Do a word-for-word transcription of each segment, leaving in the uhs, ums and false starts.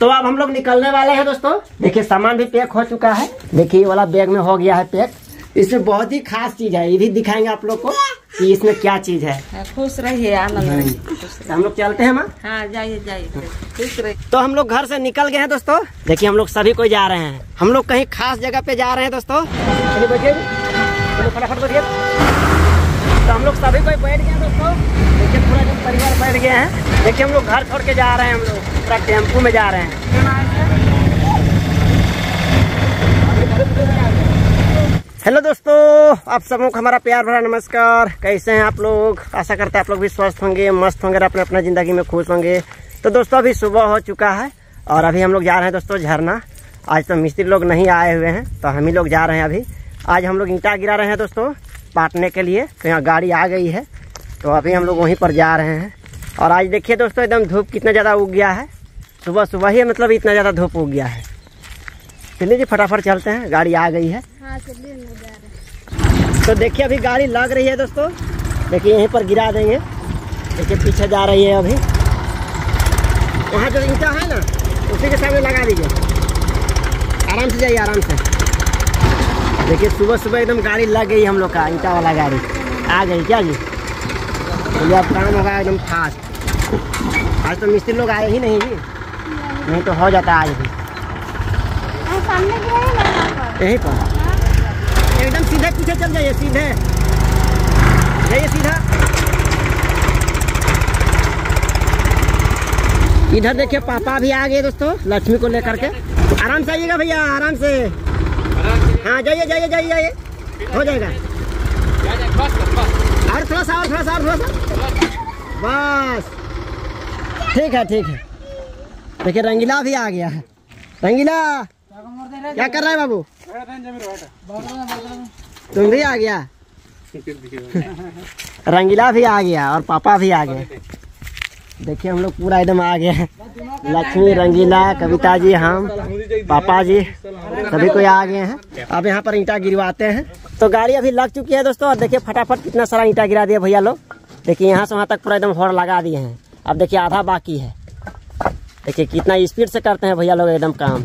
तो अब हम लोग निकलने वाले हैं दोस्तों। देखिए सामान भी पैक हो चुका है, देखिए ये वाला बैग में हो गया है पैक। इसमें बहुत ही खास चीज है, ये भी दिखाएंगे आप लोग को कि इसमें क्या चीज है। खुश रहिए, आनंद। तो हम लोग चलते हैं माँ। हाँ जाइए जाइए, खुश रहिए। तो हम लोग घर से निकल गए हैं दोस्तों। देखिए हम लोग सभी कोई जा रहे हैं, हम लोग कहीं खास जगह पे जा रहे हैं दोस्तों। चलिए बैठिए, चलो फटाफट बैठिए। तो हम लोग सभी कोई बैठ गए दोस्तों। देखिए पूरा जो परिवार बैठ गया है। देखिए हम लोग घर छोड़ के जा रहे हैं, हम लोग पूरा टेम्पू में जा रहे हैं। हेलो दोस्तों, आप सबों को हमारा प्यार भरा नमस्कार। कैसे हैं आप लोग? आशा करते हैं आप लोग भी स्वस्थ होंगे, मस्त होंगे, अपने अपने ज़िंदगी में खुश होंगे। तो दोस्तों अभी सुबह हो चुका है और अभी हम लोग जा रहे हैं दोस्तों झरना। आज तो मिस्त्री लोग नहीं आए हुए हैं तो हम ही लोग जा रहे हैं। अभी आज हम लोग ईंटा गिरा रहे हैं दोस्तों पाटने के लिए, तो यहाँ गाड़ी आ गई है तो अभी हम लोग वहीं पर जा रहे हैं। और आज देखिए दोस्तों एकदम धूप कितना ज़्यादा उग गया है, सुबह सुबह ही मतलब इतना ज़्यादा धूप उग गया है। चलिए जी फटाफट चलते हैं, गाड़ी आ गई है। हाँ, चलिए हम जा रहे हैं। तो देखिए अभी गाड़ी लग रही है दोस्तों, देखिए यहीं पर गिरा देंगे। देखिए पीछे जा रही है, अभी यहाँ जो ईंटा है ना उसी के सामने लगा दीजिए। आराम से जाइए, आराम से। देखिए सुबह सुबह एकदम गाड़ी लग गई हम लोग का, ईंटा वाला गाड़ी आ गई। क्या जी तो अब काम होगा एकदम फास्ट। आज तो मिस्त्री लोग आए ही नहीं जी, नहीं तो हो जाता आज भी। यही पर एकदम सीधे पीछे चल जाइए, सीधे जाइए, सीधा। इधर देखिए पापा भी आ गए दोस्तों लक्ष्मी को लेकर के। आराम से आइएगा भैया, आराम से। हाँ जाइए जाइए जाइए जाइए, हो जाएगा। और थोड़ा सा, और थोड़ा सा, और थोड़ा सा, बस। ठीक है ठीक है। देखिए रंगीला भी आ गया है। रंगीला क्या कर रहा है बाबू? तुम भी आ गया, रंगीला भी आ गया और पापा भी आ गए। देखिए हम लोग पूरा एकदम आ गए, लक्ष्मी, रंगीला, कविता जी, हम, पापा जी, सभी कोई आ गए हैं। अब यहाँ पर ईंटा गिरवाते हैं। तो गाड़ी अभी लग चुकी है दोस्तों और देखिए फटाफट कितना सारा ईंटा गिरा दिया भैया लोग। देखिए यहाँ से वहाँ तक पूरा एकदम हॉर्न लगा दिए हैं। अब देखिए आधा बाकी है। देखिए कितना स्पीड से करते हैं भैया लोग एकदम काम,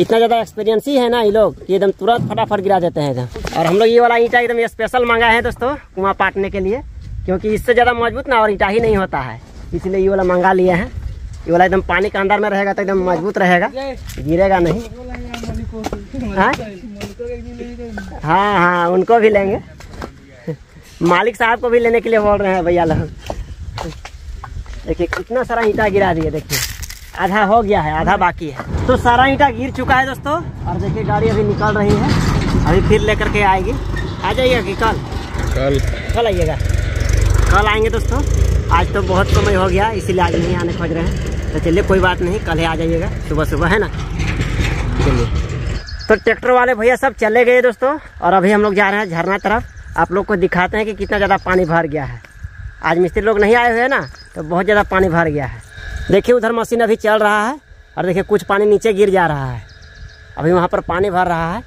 इतना ज़्यादा एक्सपीरियंस ही है ना ये लोग, ये एकदम तुरंत फटाफट गिरा देते हैं एकदम। और हम लोग ये वाला ईंटा एकदम स्पेशल मंगाए हैं दोस्तों कुआं पाटने के लिए, क्योंकि इससे ज़्यादा मजबूत ना और ईंटा ही नहीं होता है, इसलिए ये वाला मंगा लिए हैं। ये वाला एकदम पानी के अंदर में रहेगा तो एकदम मजबूत रहेगा, गिरेगा नहीं। हाँ हाँ हाँ, उनको भी लेंगे, मालिक साहब को भी लेने के लिए बोल रहे हैं भैया लोग। देखिए कितना सारा ईंटा गिरा दिए, देखिए आधा हो गया है, आधा बाकी है। तो सारा ईंटा गिर चुका है दोस्तों और देखिए गाड़ी अभी निकल रही है, अभी फिर लेकर के आएगी। आ जाइएगा कि कल कल कल आइएगा? कल आएंगे दोस्तों, आज तो बहुत समय हो गया इसीलिए आज नहीं आने खोज रहे हैं। तो चलिए कोई बात नहीं, कल ही आ जाइएगा सुबह सुबह, है ना। चलिए तो ट्रैक्टर वाले भैया सब चले गए दोस्तों और अभी हम लोग जा रहे हैं झरना तरफ। आप लोग को दिखाते हैं कि कितना ज़्यादा पानी भर गया है। आज मिस्त्री लोग नहीं आए हुए हैं ना तो बहुत ज़्यादा पानी भर गया है। देखिए उधर मशीन अभी चल रहा है और देखिए कुछ पानी नीचे गिर जा रहा है, अभी वहाँ पर पानी भर रहा है।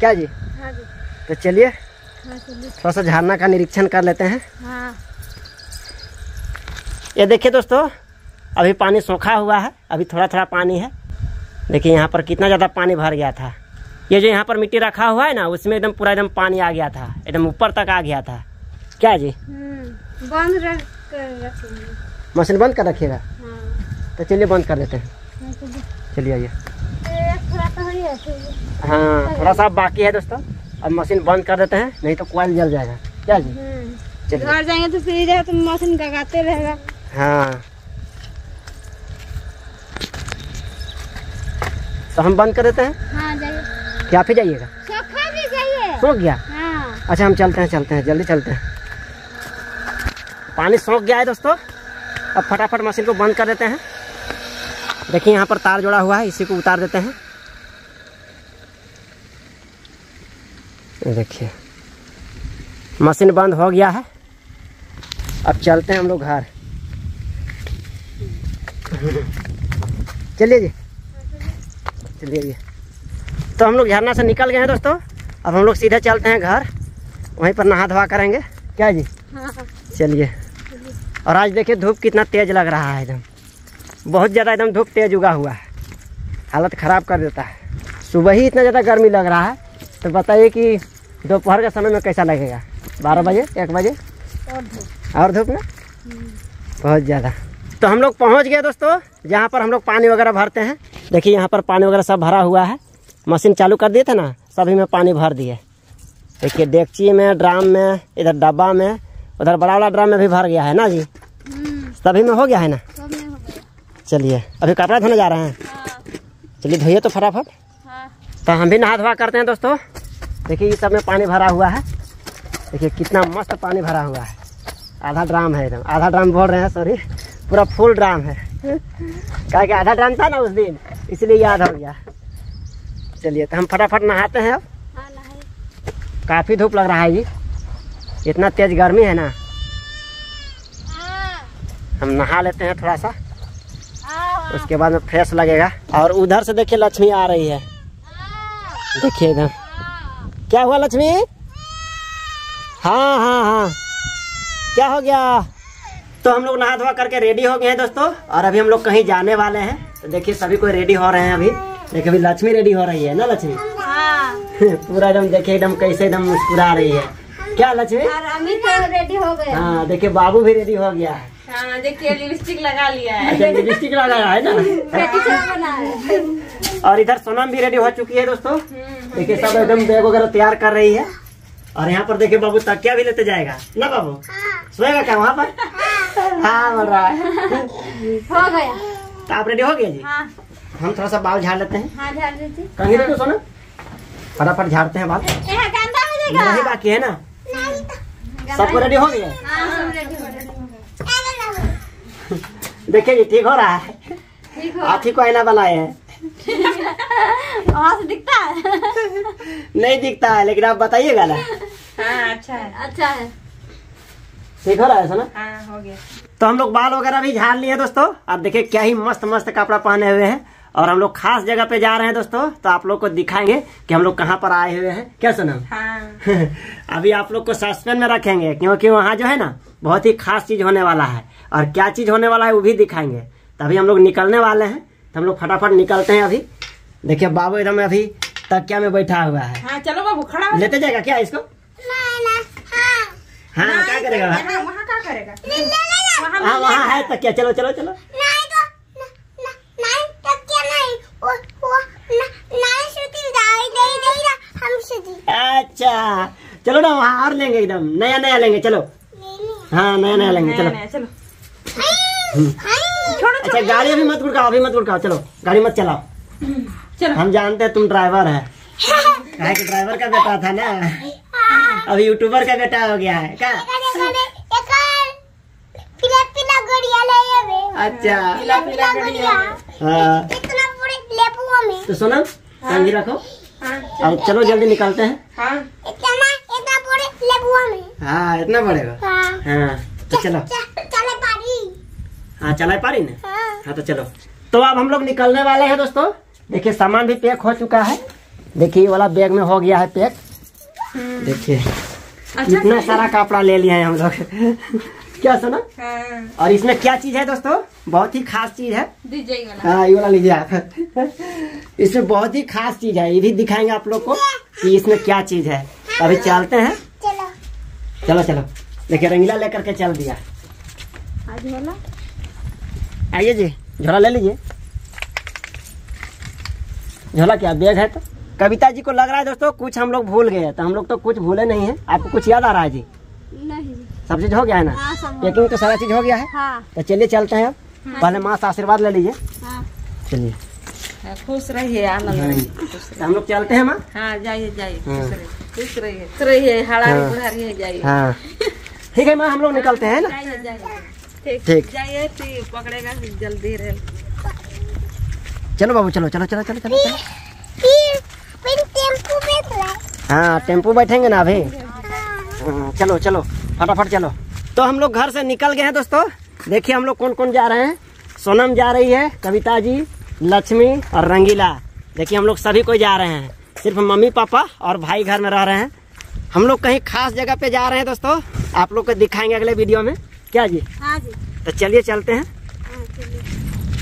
क्या जी? हाँ जी। तो चलिए थोड़ा सा झरना का निरीक्षण कर लेते हैं। हाँ। ये देखिए दोस्तों अभी पानी सूखा हुआ है, अभी थोड़ा थोड़ा पानी है। देखिए यहाँ पर कितना ज़्यादा पानी भर गया था। ये जो यहाँ पर मिट्टी रखा हुआ है ना उसमें एकदम पूरा एकदम पानी आ गया था, एकदम ऊपर तक आ गया था। क्या जी? बंद रख कर रखेंगे, मशीन बंद कर रखिएगा। तो चलिए बंद कर देते हैं। चलिए आइए। हाँ थोड़ा सा बाकी है दोस्तों, अब मशीन बंद कर देते हैं नहीं तो कॉइल जल जाएगा। क्या जी? चलिए घर जाएंगे तो सीधे तो मशीन गगाते रहेगा। हाँ तो हम बंद कर देते हैं। हाँ जाइए। क्या फिर जाइएगा? सूखा भी जाइए। सूख गया? हाँ। अच्छा हम चलते हैं, चलते हैं, जल्दी चलते हैं। पानी सूख गया है दोस्तों, अब फटाफट मशीन को बंद कर देते हैं। देखिए यहाँ पर तार जोड़ा हुआ है, इसी को उतार देते हैं। देखिए मशीन बंद हो गया है, अब चलते हैं हम लोग घर। चलिए जी, चलिए जी। तो हम लोग झरना से निकल गए हैं दोस्तों, अब हम लोग सीधे चलते हैं घर, वहीं पर नहा धोवा करेंगे। क्या जी? चलिए। और आज देखिए धूप कितना तेज लग रहा है एकदम, बहुत ज़्यादा एकदम धूप तेज उगा हुआ है। हालत ख़राब कर देता है। सुबह ही इतना ज़्यादा गर्मी लग रहा है तो बताइए कि दोपहर के समय में कैसा लगेगा, बारह बजे एक बजे और धूप में बहुत ज़्यादा। तो हम लोग पहुँच गए दोस्तों जहाँ पर हम लोग पानी वगैरह भरते हैं। देखिए यहाँ पर पानी वगैरह सब भरा हुआ है, मशीन चालू कर दिए थे ना, सभी में पानी भर दिए। देखिए डेगची में, ड्राम में, इधर डब्बा में, उधर बड़ा वाला ड्राम में भी भर गया है ना जी, सभी में हो गया है ना। चलिए अभी कपड़ा धोने जा रहे हैं, चलिए धोइए तो फटाफट। तो हम भी नहा धोवा करते हैं दोस्तों। देखिए ये सब में पानी भरा हुआ है, देखिए कितना मस्त पानी भरा हुआ है। आधा ड्राम है, एकदम आधा ड्राम बोल रहे हैं, सॉरी पूरा फुल ड्राम है। क्या क्या आधा ड्राम था ना उस दिन, इसलिए याद हो गया। चलिए तो हम फटाफट नहाते हैं। अब काफ़ी धूप लग रहा है जी, इतना तेज गर्मी है ना। हम नहा लेते हैं थोड़ा सा, उसके बाद में फ्रेश लगेगा। और उधर से देखिए लक्ष्मी आ रही है, देखिए इधर। क्या हुआ लक्ष्मी? हाँ हाँ हाँ क्या हो गया? तो हम लोग नहा धोवा करके रेडी हो गए हैं दोस्तों, और अभी हम लोग कहीं जाने वाले हैं। तो देखिए सभी कोई रेडी हो रहे हैं। अभी देखिए अभी लक्ष्मी रेडी हो रही है ना, लक्ष्मी पूरा एकदम देखिए एकदम कैसे एकदम मुस्कुरा रही है। क्या लक्ष्मी? अमित तो रेडी हो गए। हाँ देखिए बाबू भी रेडी हो गया है। हाँ देखिए लिपस्टिक लगा लिया है, लिपस्टिक लगाया है ना। और इधर सोनम भी रेडी हो चुकी है दोस्तों। देखिए सब एकदम बैग वगैरह तैयार कर रही है। और यहाँ पर देखिए बाबू तकिया भी लेते जाएगा ना, बाबू सोएगा क्या वहाँ पर? हाँ बोल रहा है, हो गया। तो आप रेडी हो गए जी? हम थोड़ा सा बाल झाड़ लेते हैं, झाड़ लेते हैं कहीं देखो सोनम, फटाफट झाड़ते हैं बाल, नहीं बाकी है ना। सबको रेडी हो गया? देखिए जी ठीक हो रहा है, हाथी को आईना बनाए हैं। दिखता है नहीं दिखता है, लेकिन आप बताइएगा ना। हाँ अच्छा है, अच्छा है, ठीक हो रहा है सुना? हाँ हो गया। तो हम लोग बाल वगैरह भी झाड़ लिए दोस्तों। आप देखिए क्या ही मस्त मस्त कपड़ा पहने हुए हैं, और हम लोग खास जगह पे जा रहे हैं दोस्तों। तो आप लोग को दिखाएंगे कि हम लोग कहाँ पर आए हुए हैं, क्या सुना? हाँ। अभी आप लोग को सस्पेंस में रखेंगे, क्योंकि वहाँ जो है ना बहुत ही खास चीज होने वाला है, और क्या चीज होने वाला है वो भी दिखाएंगे। तभी हम लोग निकलने वाले हैं, तो हम लोग फटाफट निकलते हैं। अभी देखिये बाबू एकदम अभी तकिया में बैठा हुआ है। हाँ, चलो बाबू खड़ा हो, लेते जाएगा क्या इसको? हाँ क्या करेगा? वहाँ क्या करेगा? हाँ वहाँ है तकिया, चलो चलो चलो। अच्छा चलो ना वहाँ और लेंगे, एकदम नया नया लेंगे, चलो। हाँ नया नया लेंगे, चलो चलो। अच्छा गाड़ी अभी मत गुड़काओ, अभी मत गुड़काओ, चलो गाड़ी मत चलाओ। चलो हम जानते हैं तुम ड्राइवर है, कहे कि ड्राइवर का बेटा था ना, अब यूट्यूबर का बेटा हो गया है। अच्छा तो सोना कंघी रखो, अब चलो जल्दी निकलते हैं। हाँ इतना इतना बड़े लेबुआ में। हाँ इतना बड़ेगा। हाँ तो चलो चले पारी। हाँ चले पारी ने। हाँ तो चलो। तो अब हम लोग निकलने वाले हैं दोस्तों। देखिए सामान भी पैक हो चुका है, देखिए ये वाला बैग में हो गया है पैक। देखिए इतना सारा कपड़ा ले लिया है हम लोग। क्या सोना? और इसमें क्या चीज है दोस्तों? बहुत ही खास चीज है। हाँ ये वाला लीजिए आप। इसमें बहुत ही खास चीज है, ये भी दिखाएंगे आप लोग को कि इसमें क्या चीज है। अभी चलते हैं, चलो चलो चलो। देखिए रंगीला लेकर के चल दिया। आइए जी झोला ले लीजिए। झोला क्या बैग है। तो कविता जी को लग रहा है दोस्तों कुछ हम लोग भूल गए, तो हम लोग तो कुछ भूले नहीं है। आपको कुछ याद आ रहा है जी? नहीं, सब चीज हो गया है ना। पैकिंग तो सारा चीज हो गया है। हाँ। तो चलिए चलते हैं अब। हाँ। पहले माँ से आशीर्वाद ले लीजिए। हाँ। चलिए खुश रहिए, आनंद रहिए। तो हम लोग चलते हैं माँ। हाँ जाइए जाइए, खुश रहिए, खुश रहिए, हड़ाई बुढ़ाई जाइए। हाँ ठीक है माँ, हम लोग निकलते हैं ना। ठीक जाइए, पकड़ेगा जल्दी रहे। चलो बाबू चलो चलो चलो चलो चलो। हाँ टेम्पू बैठेंगे ना अभी, चलो चलो फटाफट चलो। तो हम लोग घर से निकल गए हैं दोस्तों। देखिए हम लोग कौन कौन जा रहे हैं। सोनम जा रही है, कविता जी, लक्ष्मी और रंगीला। देखिए हम लोग सभी कोई जा रहे हैं, सिर्फ मम्मी पापा और भाई घर में रह रहे हैं। हम लोग कहीं खास जगह पे जा रहे हैं दोस्तों, आप लोग को दिखाएंगे अगले वीडियो में। क्या जी? हाँ जी। तो चलिए चलते हैं।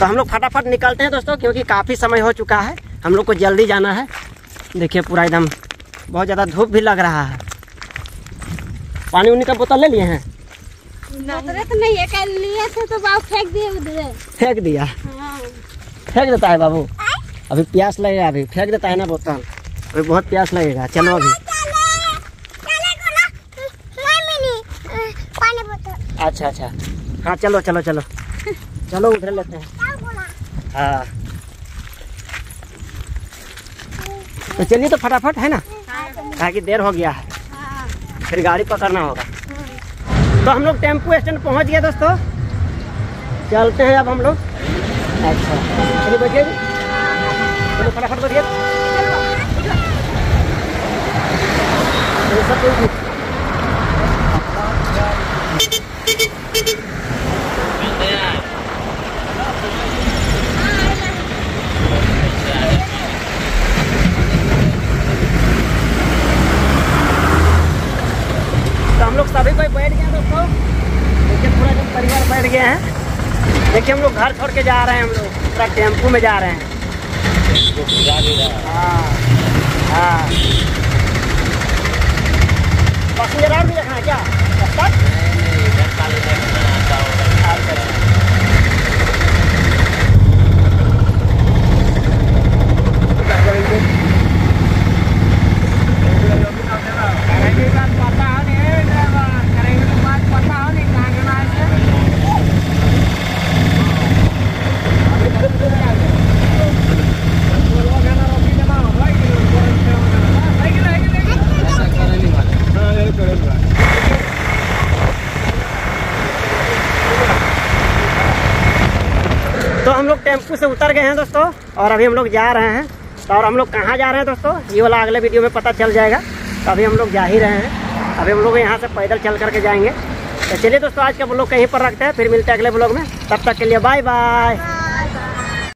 तो हम लोग फटाफट निकलते हैं दोस्तों, क्योंकि काफ़ी समय हो चुका है, हम लोग को जल्दी जाना है। देखिए पूरा एकदम बहुत ज़्यादा धूप भी लग रहा है। पानी उन्हीं का बोतल ले लिए हैं? तो नहीं है, कल लिए थे तो बाबू फेंक दिए उधर। फेंक दिया? हाँ। फेंक देता है बाबू, अभी प्यास लगेगा, अभी फेंक देता है ना बोतल, अभी बहुत प्यास लगेगा। चलो अभी अच्छा अच्छा हाँ चलो चलो चलो चलो उधर लेते हैं। हाँ तो चलिए तो फटाफट है ना, ताकि देर हो गया है, फिर गाड़ी पकड़ना होगा। तो हम लोग टेम्पो स्टैंड पहुंच गए दोस्तों, चलते हैं अब हम लोग। अच्छा चलिए बैठिए, चलो फटाफट बैठिए। देखिए हम लोग घर छोड़ के जा रहे हैं, हम लोग पूरा टेम्पो में जा रहे हैं। हाँ हाँ पैसेंजर और भी रखना है क्या? टेम्पू से उतर गए हैं दोस्तों, और अभी हम लोग जा रहे हैं। तो और हम लोग कहाँ जा रहे हैं दोस्तों, ये वाला अगले वीडियो में पता चल जाएगा। तो अभी हम लोग जा ही रहे हैं, अभी हम लोग यहाँ से पैदल चल करके जाएंगे। तो चलिए दोस्तों आज का ब्लॉग कहीं पर रखते हैं, फिर मिलते हैं अगले ब्लॉग में। तब तक के लिए बाय बाय।